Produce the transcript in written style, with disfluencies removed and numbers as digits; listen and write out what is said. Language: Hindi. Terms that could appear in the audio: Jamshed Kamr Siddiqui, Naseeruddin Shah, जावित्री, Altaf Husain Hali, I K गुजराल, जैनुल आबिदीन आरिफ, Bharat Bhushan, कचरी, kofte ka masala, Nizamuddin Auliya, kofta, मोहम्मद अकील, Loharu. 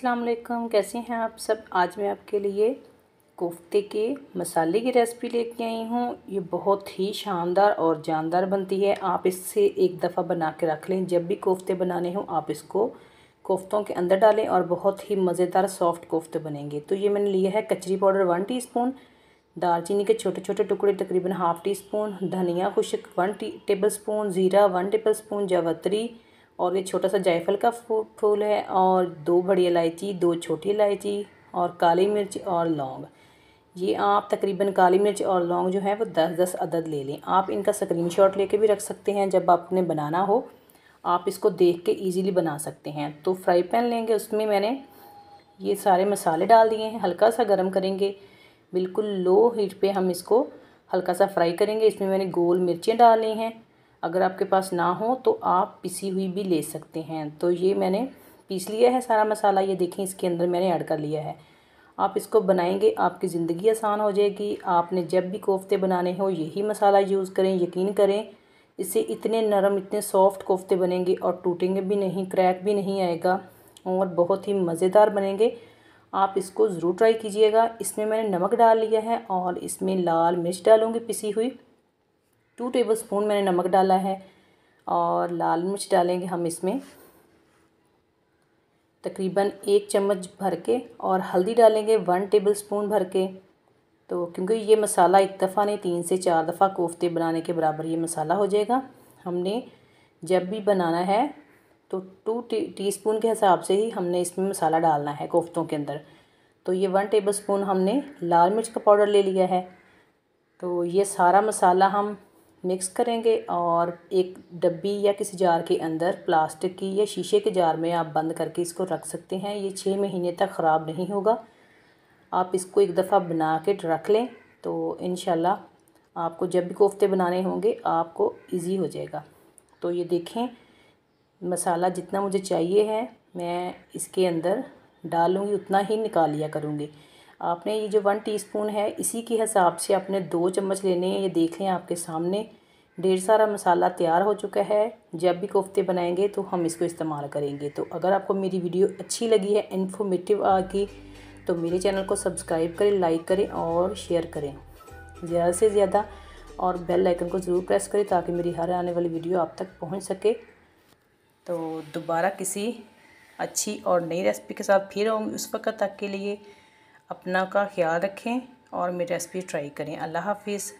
अस्सलाम वालेकुम, कैसे हैं आप सब। आज मैं आपके लिए कोफ्ते के मसाले की रेसिपी लेके आई हूँ। ये बहुत ही शानदार और जानदार बनती है। आप इससे एक दफ़ा बना के रख लें, जब भी कोफ्ते बनाने हों आप इसको कोफ्तों के अंदर डालें और बहुत ही मज़ेदार सॉफ्ट कोफ्ते बनेंगे। तो ये मैंने लिया है कचरी पाउडर 1 टीस्पून, दालचीनी के छोटे छोटे टुकड़े तकरीबन ½ टीस्पून, धनिया खुश्क 1 टेबल स्पून, ज़ीरा 1 टेबल स्पून, जावित्री और ये छोटा सा जायफल का फूल है और 2 बड़ी इलायची, 2 छोटी इलायची और काली मिर्च और लौंग। ये आप तकरीबन काली मिर्च और लौंग जो है वो 10-10 अदद ले लें। आप इनका स्क्रीनशॉट लेके भी रख सकते हैं, जब आपने बनाना हो आप इसको देख के ईज़िली बना सकते हैं। तो फ्राई पैन लेंगे, उसमें मैंने ये सारे मसाले डाल दिए हैं। हल्का सा गर्म करेंगे, बिल्कुल लो हीट पर हम इसको हल्का सा फ्राई करेंगे। इसमें मैंने गोल मिर्चें डाल ली हैं, अगर आपके पास ना हो तो आप पिसी हुई भी ले सकते हैं। तो ये मैंने पीस लिया है सारा मसाला, ये देखें इसके अंदर मैंने ऐड कर लिया है। आप इसको बनाएंगे आपकी ज़िंदगी आसान हो जाएगी। आपने जब भी कोफ्ते बनाने हो यही मसाला यूज़ करें, यकीन करें इससे इतने नरम इतने सॉफ्ट कोफ्ते बनेंगे और टूटेंगे भी नहीं, क्रैक भी नहीं आएगा और बहुत ही मज़ेदार बनेंगे। आप इसको ज़रूर ट्राई कीजिएगा। इसमें मैंने नमक डाल लिया है और इसमें लाल मिर्च डालूँगी पिसी हुई, 2 टेबल स्पून मैंने नमक डाला है और लाल मिर्च डालेंगे हम इसमें तकरीबन 1 चम्मच भर के और हल्दी डालेंगे 1 टेबल स्पून भर के। तो क्योंकि ये मसाला एक दफ़ा नहीं 3 से 4 दफ़ा कोफ्ते बनाने के बराबर ये मसाला हो जाएगा। हमने जब भी बनाना है तो 2 टीस्पून के हिसाब से ही हमने इसमें मसाला डालना है कोफ्तों के अंदर। तो ये 1 टेबल स्पून हमने लाल मिर्च का पाउडर ले लिया है। तो ये सारा मसाला हम मिक्स करेंगे और एक डब्बी या किसी जार के अंदर, प्लास्टिक की या शीशे के जार में आप बंद करके इसको रख सकते हैं। ये 6 महीने तक ख़राब नहीं होगा। आप इसको एक दफ़ा बना के रख लें तो इंशाल्लाह आपको जब भी कोफ्ते बनाने होंगे आपको इजी हो जाएगा। तो ये देखें मसाला जितना मुझे चाहिए है मैं इसके अंदर डालूँगी, उतना ही निकाल लिया करूँगी। आपने ये जो 1 टीस्पून है इसी के हिसाब से आपने 2 चम्मच लेने हैं। ये देख लें आपके सामने ढेर सारा मसाला तैयार हो चुका है। जब भी कोफ्ते बनाएंगे तो हम इसको इस्तेमाल करेंगे। तो अगर आपको मेरी वीडियो अच्छी लगी है, इन्फॉर्मेटिव आगी, तो मेरे चैनल को सब्सक्राइब करें, लाइक करें और शेयर करें ज़्यादा से ज़्यादा और बेल आइकन को ज़रूर प्रेस करें ताकि मेरी हर आने वाली वीडियो आप तक पहुँच सके। तो दोबारा किसी अच्छी और नई रेसिपी के साथ फिर आऊँगी। उस वक्त तक के लिए अपना का ख्याल रखें और मेरी रेसिपी ट्राई करें। अल्लाह हाफिज़।